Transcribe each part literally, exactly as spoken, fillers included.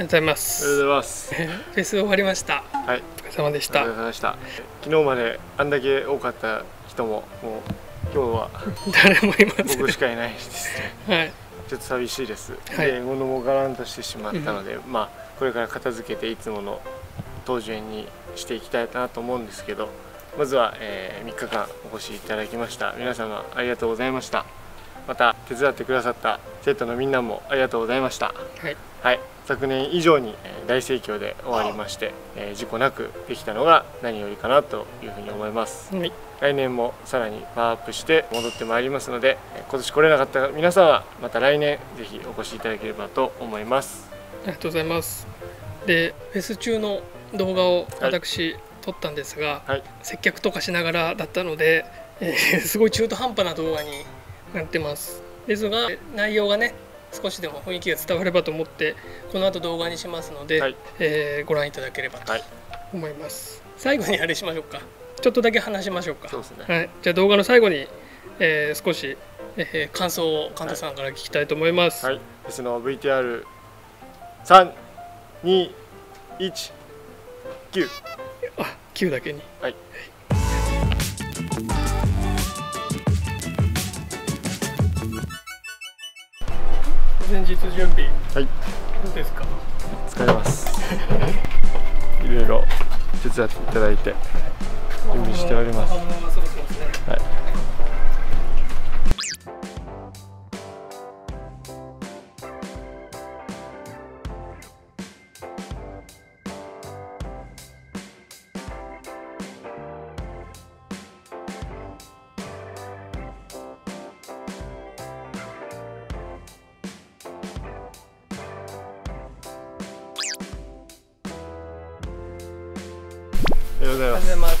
りがとうございます。ありがとうございます。フェス終わりました。はい。お疲れ様でした。お疲れ様でした。昨日まであんだけ多かった人ももう今日は誰もいません。僕しかいないですね。はい。ちょっと寂しいです。はい。英語のもがらんとしてしまったので、うん、まあこれから片付けていつもの当時にしていきたいなと思うんですけど、まずは、えー、みっかかんお越しいただきました皆様ありがとうございました。また手伝ってくださった生徒のみんなもありがとうございました。はい。はい、昨年以上に大盛況で終わりまして、えー、事故なくできたのが何よりかなというふうに思います、はい、来年もさらにパワーアップして戻ってまいりますので、今年来れなかった皆さんはまた来年ぜひお越しいただければと思います。ありがとうございます。で、フェス中の動画を私、はい、撮ったんですが、はい、接客とかしながらだったので、えー、すごい中途半端な動画になってます。ですが内容がね少しでも雰囲気が伝わればと思ってこの後動画にしますので、はい、えー、ご覧いただければと思います、はい、最後にあれしましょうか、ちょっとだけ話しましょうか。そうですね、はい、じゃあ動画の最後に、えー、少し、えー、感想を神田さんから聞きたいと思います、はいはい、ですの ブイティーアール さん、に、いち、きゅう あ、きゅうだけに、はい、前日準備、はい、どうですか？疲れます。いろいろ手伝っていただいて準備しております。おはようございます。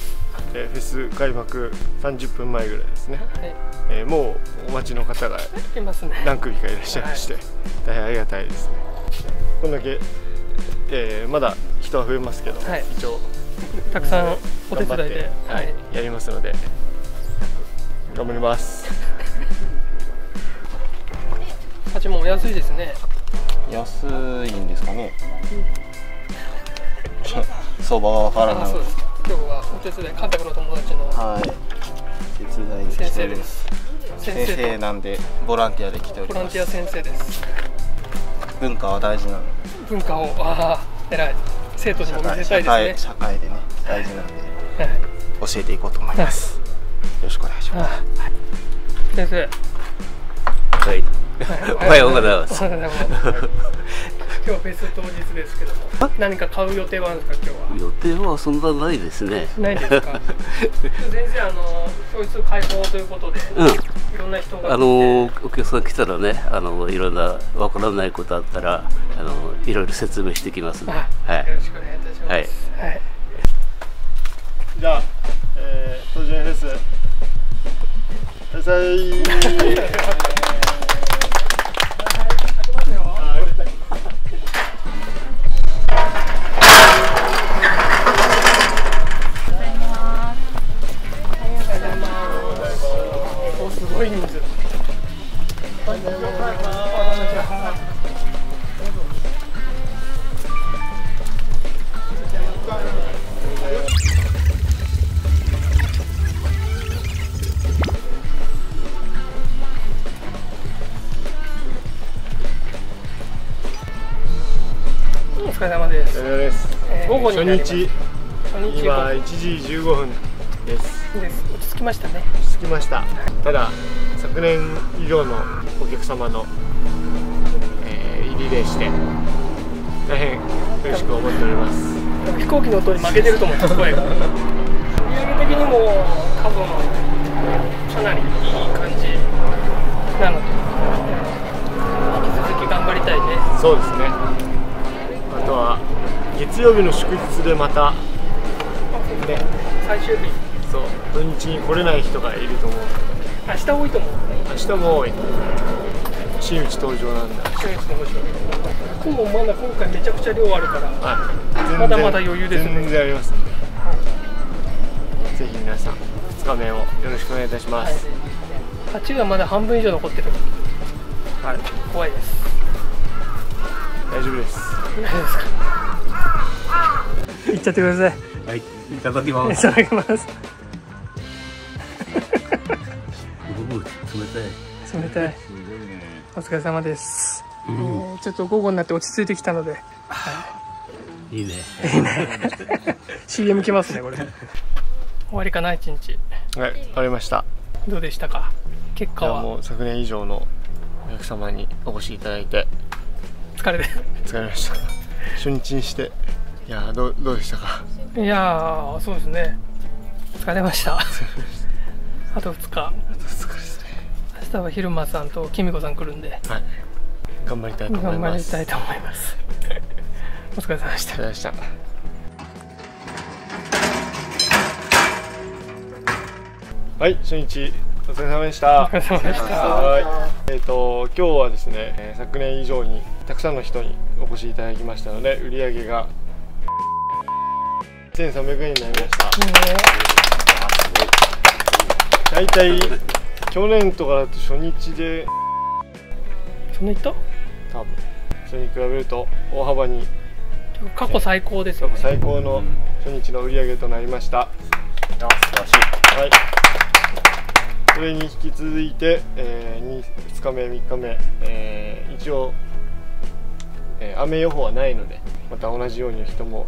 えー、フェス開幕さんじゅっぷんまえぐらいですね。はい、えー、もうお待ちの方が何組かいらっしゃいまして、はい、大変ありがたいですね。こんだけ、えー、まだ人は増えますけど、はい、一応たくさんお手伝いで、はいはい、やりますので頑張ります。はちもお安いですね。安いんですかね。うん、相場はわからないです。今日はお手伝い、監督の友達の、はい、手伝いに来てる先生なんでボランティアで来ております。ボランティア先生です。文化は大事なので。文化を、ああ、偉い。生徒にも見せたいですね。社会でね、大事なので、はい、教えていこうと思います。はい、よろしくお願いします。はい、先生。はい。おはようございます。今日フェス当日ですけども、何か買う予定はあるんですか？今日は予定はそんなないですね。ないですか？先生、あの教室開放ということで、うん、いろんな人があのお客さん来たらね、あのいろんなわからないことあったらあのいろいろ説明してきますね。はい。よろしくお願いいたします。はい。はい、じゃあ、えー、当日です。はい。お疲れ様です。午後になります。初日、今いちじじゅうごふんです。です。落ち着きましたね。落ち着きました。ただ昨年以上のお客様の、えー、入りでして大変嬉しく思っております。飛行機の音に負けてると思います。声が。売上的にも過去のかなりいい感じなので、引き続き頑張りたいね。そうですね。あとは月曜日の祝日でまた、ね、最終日、そう土日に来れない人がいると思う。明日多いと思う。明日も多い。真打ち登場なんだ。真打ち登場。今後まだ今回めちゃくちゃ量あるから。はい。まだまだ余裕ですね。全然ありますね。はい、ぜひ皆さんふつかめをよろしくお願いいたします。はい、はちがまだ半分以上残ってる。はい。怖いです。大丈夫です。いっちゃってください。はい、いただきます。いただきます。冷たい。冷たい。お疲れ様です。ちょっと午後になって落ち着いてきたので。いいね。いいね。シーエム 来ますね、これ。終わりかな、一日。はい、終わりました。どうでしたか。結果は。もう昨年以上のお客様にお越しいただいて。疲れて。疲れました。初日にして。いやー、どう、どうでしたか。いやー、そうですね。疲れました。あとふつか。あとふつかですね。明日は昼間さんときみこさん来るんで。はい。頑張りたいと思います。頑張りたいと思います。お疲れ様でした。お疲れ様でした。はい、初日お疲れ様でした。お疲れ様でした。えっと今日はですね、昨年以上にたくさんの人にお越しいただきましたので、売り上げがせんさんびゃくえんになりました。だいたい去年とかだと初日でそんな行った？多分それに比べると大幅に過去最高ですよね。過去最高の初日の売り上げとなりました。素晴らしい。はい。それに引き続いて、えー、ふつかめみっかめ、えー、一応、えー、雨予報はないのでまた同じように人も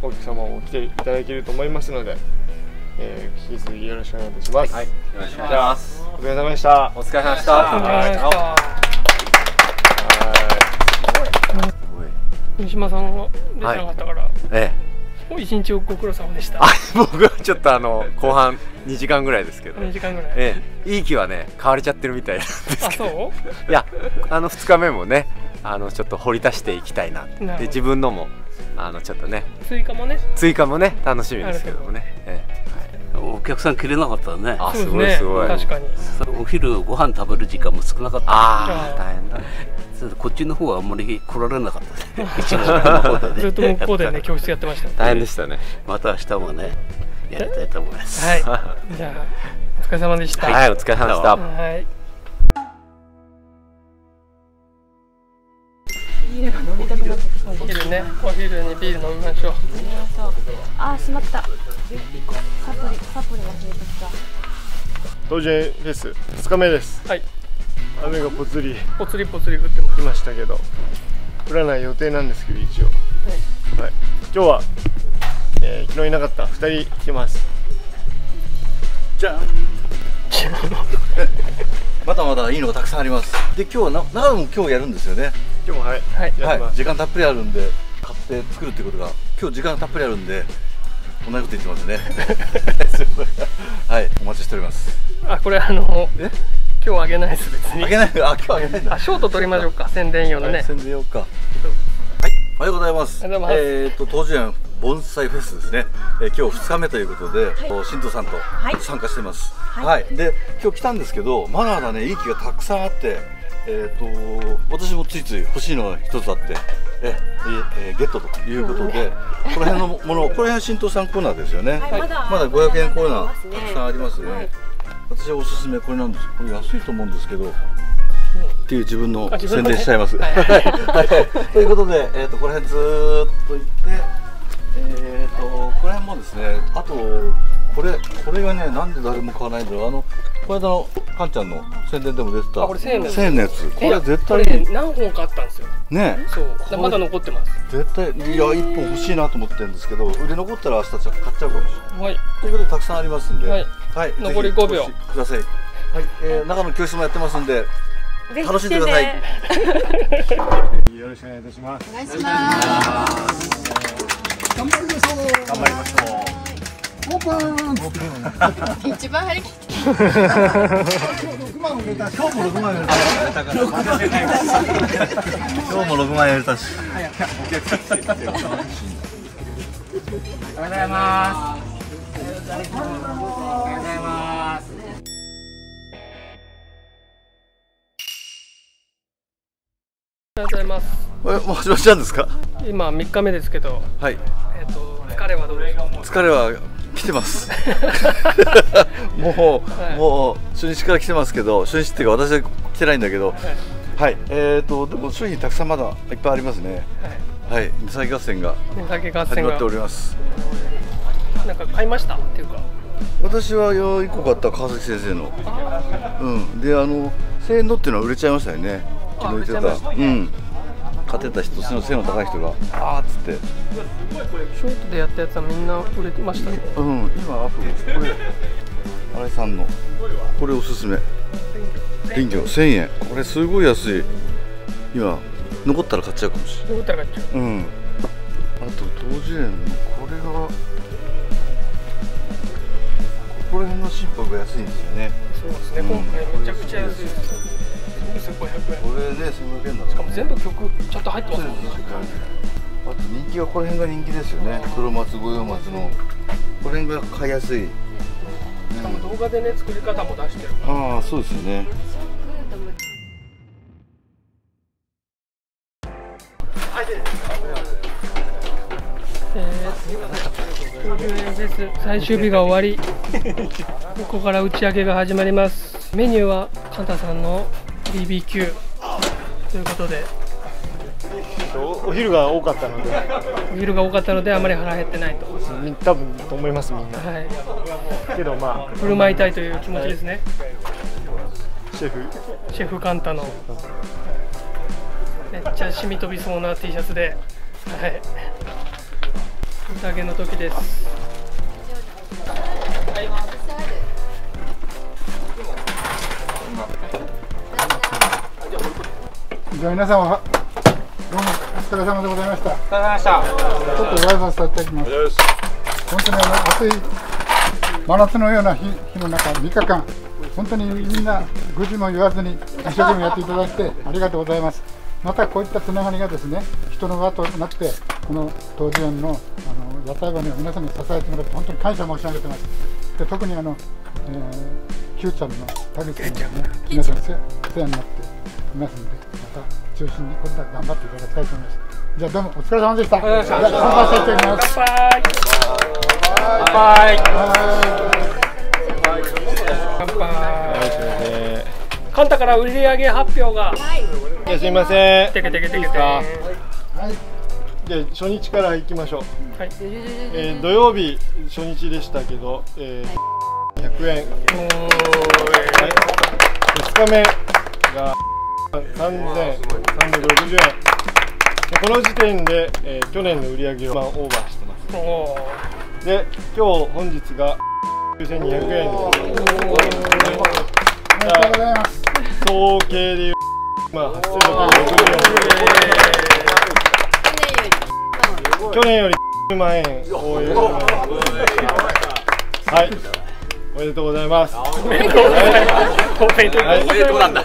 お客様も来ていただけると思いますので、えー、引き続きよろしくお願いいたします。はい。よろしくお願いします。お疲れ様でした。お疲れ様でした。はい。三島さんは出てなかったから。はい、ええ。一日ご苦労様でした。僕はちょっとあの後半にじかんぐらいですけど、にじかんぐらい、ええ、いい気はね買われちゃってるみたいなんですけど、あ、そう？いや、あのふつかめもね、あのちょっと掘り出していきたいなで、自分のもあのちょっとね追加もね追加もね楽しみですけどもね、ええ、はい、お客さん切れなかったね。あ、すごいすごい。確かにお昼ご飯食べる時間も少なかった。ああ、大変だ。こっちの方はあんまり来られなかったですね。ずっと向こうでね教室やってました。大変でしたね。また明日もねやりたいと思います。はい。じゃあお疲れ様でした。はい、お疲れ様でした。はい。ビール飲みたくなってきた。お昼ね、お昼にビール飲みましょう。ああ、しまった。サプリサプリが増えてきた。東尋フェスふつかめです。はい。雨がぽつりぽつりぽつり降ってきましたけど、降らない予定なんですけど一応、はい、はい、今日は、えー、昨日いなかったふたり来てます。じゃんまだまだいいのがたくさんあります。で、今日は長野も今日やるんですよね。今日もはい、はい、やります。時間たっぷりあるんで買って作るってことが、今日時間たっぷりあるんで同じこと言ってますねはい、お待ちしております。あ、これあのえ今日あげないです。別にあげない。あ、今日あげないんだ。あ、ショート取りましょうか。宣伝用のね。宣伝用か。はい、おはようございます。えっと東尋園盆栽フェスですね。え、今日ふつかめということで、新藤さんと参加してます。はい。で、今日来たんですけど、まだまだねいい木がたくさんあって、えっと私もついつい欲しいのが一つあって、え、ゲットということで、この辺のもの、これは新藤さんコーナーですよね。まだごひゃくえんコーナーたくさんありますね。私はおすすめこれなんです。これ安いと思うんですけど、っていう自分の宣伝しちゃいます。ということで、えっとこれずっと行って、えっとこれもですね。あとこれこれがね、なんで誰も買わないんだろう。あのこれだのかんちゃんの宣伝でも出てた。これせんえんのやつ。これ絶対に何本かあったんですよ。ね。そう。まだ残ってます。絶対いや一本欲しいなと思ってるんですけど、売れ残ったら明日買っちゃうかもしれない。はい。ということでたくさんありますんで。はい、残りごびょうください。はい、えー、中の教室もやってますんで、楽しんでください。よろしくお願いいたします。お願いします。頑張りましょう。頑張りましょう。オープン。一番張り切って。今日ろくまん売れたし。今日もろくまん売れた。今日もろくまん売れたし。おはようございます。おはようございます。おはようございます。おはようございます。え、もう始まっちゃうんですか。今みっかめですけど。はい。えっと、疲れはどうですか。疲れは来てます。もう、はい、もう初日から来てますけど、初日っていうか、私は来てないんだけど。はい。はい、えっと、でも商品たくさんまだいっぱいありますね。はい。はい、値下げ合戦が始まっております。なんか買いましたっていうか、私は一個買った、川崎先生の。うん、であのせんえんのっていうのは売れちゃいましたよね。昨日言ってた、うん、買ってた人、その背の高い人があーっつってショートでやったやつはみんな売れてましたね。うん、今アップこれ新井さんのこれおすすめ、林業せんえん、これすごい安い。今残ったら買っちゃうかもしれない。残ったら買っちゃう。うん。あと同時園のこれがここら辺の心拍が安いんですよね。そうですね、うん、今回めちゃくちゃ安いです。にせんごひゃくえん、これでせんごひゃくえんだ。しかも全部曲ちゃんと入ってますね。あと人気はこの辺が人気ですよね。黒松、五葉松のこの辺が買いやすい。しかも動画でね、作り方も出してるから。ああ、そうですよね。最終日が終わり、ここから打ち上げが始まります。メニューはカンタさんの ビービーキュー ということで、お昼が多かったのでお昼が多かったのであまり腹減ってないと多分と思います、みんな。はい、けどまあ振る舞いたいという気持ちですね。はい、シェフシェフカンタのめっちゃ染み飛びそうな T シャツで、はい、宴の時です。じゃあ皆さんはどうもお疲れ様でございました。お疲れ様でした。ちょっとご挨拶させていただきます。本当に暑い真夏のような 日, 日の中みっかかん、本当にみんな愚痴も言わずに一生懸命やっていただいてありがとうございます。またこういったつながりがですね、人の輪となってこの当時園 の, あの屋台場には皆さんに支えてもらって本当に感謝申し上げてます。で特にあの、えー、キューちゃんの田口さんがね、皆さん世話になっていますので、また中心に今度は頑張っていただきたいと思います。じゃあどうもお疲れ様でした。乾杯させていただきます。乾杯。カンタから売り上げ発表が。いや、すみません。テケテケテケテケ。はい。で、初日から行きましょう。はい。えー、土曜日初日でしたけど、えー、ひゃくえん。はい。ふつかめがさんぜんさんびゃくろくじゅうえん。この時点で、えー、去年の売り上げをオーバーしてます。おー。で、今日本日がきゅうせんにひゃくえんです。総計でまあはっせんろっぴゃくろくじゅうえん、去年よりじゅうまんえん多い。はい、おめでとうございます。おめでとうございます。おめでとうなんだ。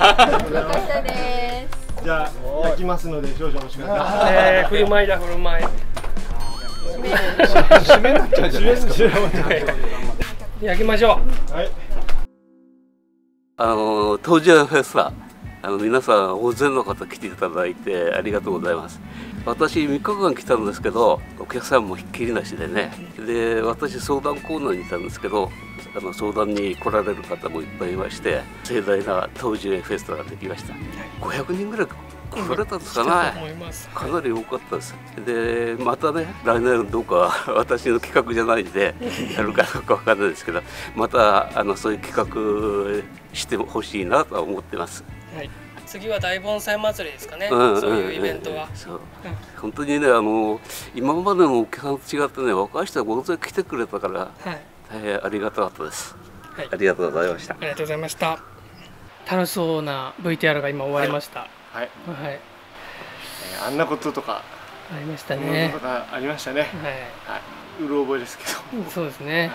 じゃあ焼きますので少々お待ちください。ええ、振る舞いだ振る舞い。締めになっちゃうんじゃないですか。焼きましょう。はい、あの当時園フェスタ、あの皆さん大勢の方来ていただいてありがとうございます。私みっかかん来たんですけど、お客さんもひっきりなしでね。で、私相談コーナーにいたんですけど、あの相談に来られる方もいっぱいいまして、盛大な当時園フェスタができました。ごひゃくにんぐらい来れたんですかね。かなり多かったです。でまたね、来年どうか私の企画じゃないんでやるかどうかわからないですけど、またあのそういう企画してほしいなとは思ってます。はい、次は大盆栽祭りですかね。そういうイベントは。本当にね、あの今までのお客さんと違ってね、若い人が大勢来てくれたから、はい、大変ありがたかったです。はい、ありがとうございました。ありがとうございました。楽しそうな ブイティーアール が今終わりました。はい。はい。はい、あんなこととかありましたね。ありましたね。はい。はい、うろ覚えですけど。そうですね。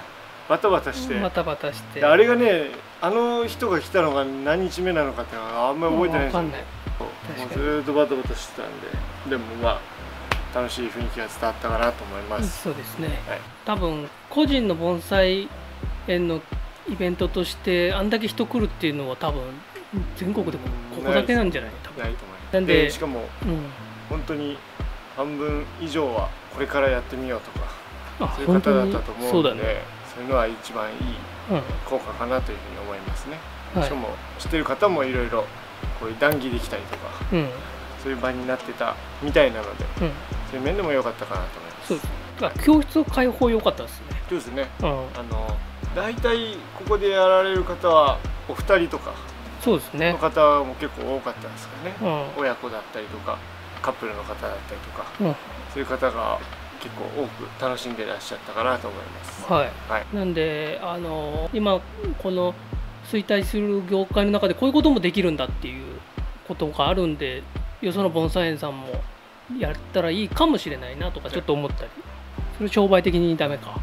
バタバタして。バタバタして。あれがね。あの人が来たのが何日目なのかっていうのはあんまり覚えてないですよね。ずっとバタバタしてたんで、でもまあ楽しい雰囲気が伝わったかなと思います。そうですね、はい、多分個人の盆栽園のイベントとしてあんだけ人来るっていうのは多分全国でもここだけなんじゃない？多分ないと思います。なんで、しかも、うん、本当に半分以上はこれからやってみようとかそういう方だったと思うので、そうだね、そういうのは一番いい効果かなというふうに思いますね。しかも知ってる方もいろいろこういう談義できたりとか、そういう場になってたみたいなので、うん、そういう面でも良かったかなと思います。そうですね。教室を開放良かったですね。そうですね。うん、あの大体ここでやられる方はお二人とかの方も結構多かったですからね、うん、親子だったりとかカップルの方だったりとか、うん、そういう方が結構多く楽しんでらっしゃったかなと思います。はい。はい、なんであの今この衰退する業界の中でこういうこともできるんだっていうことがあるんで、よその盆栽園さんもやったらいいかもしれないなとかちょっと思ったり、それ商売的にダメか、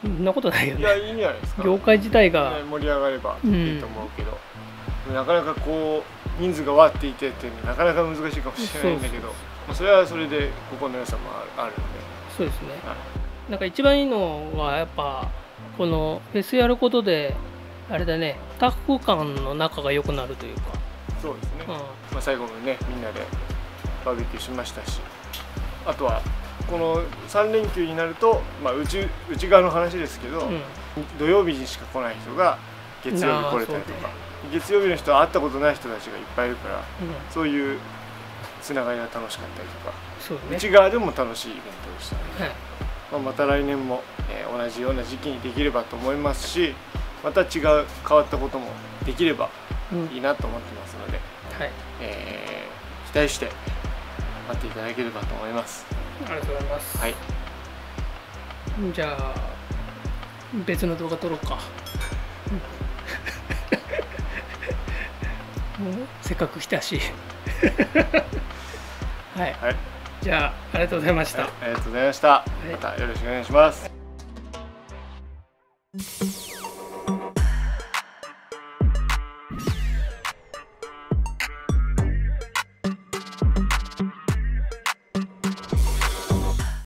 そんなことないよね。いや、いいんじゃないですか。業界自体が盛り上がればいいと思うけど、うん、なかなかこう人数がわっていてっていうのはなかなか難しいかもしれないんだけど、それはそれでここの良さもあるんで。そうですね。はい、なんか一番いいのはやっぱこのフェスやることであれだね、スタッフ間の仲が良くなるというか。そうですね。うん、まあ最後のね、みんなでバーベキューしましたし、あとはこのさん連休になると、まあうちうち側の話ですけど、うん、土曜日にしか来ない人が月曜日来れたりとか、月曜日の人は会ったことない人たちがいっぱいいるから、うん、そういうつながりが楽しかったりとか、そうね、うち側でも楽しいイベントでしたね。はい、まあまた来年も、えー、同じような時期にできればと思いますし、また違う変わったこともできればいいなと思ってますので、うん、はい、えー、期待して待っていただければと思います。ありがとうございます。はい。じゃあ別の動画撮ろうか。もうせっかく来たし。はい。はい、じゃあありがとうございました。はい、ありがとうございました。はい、またよろしくお願いします。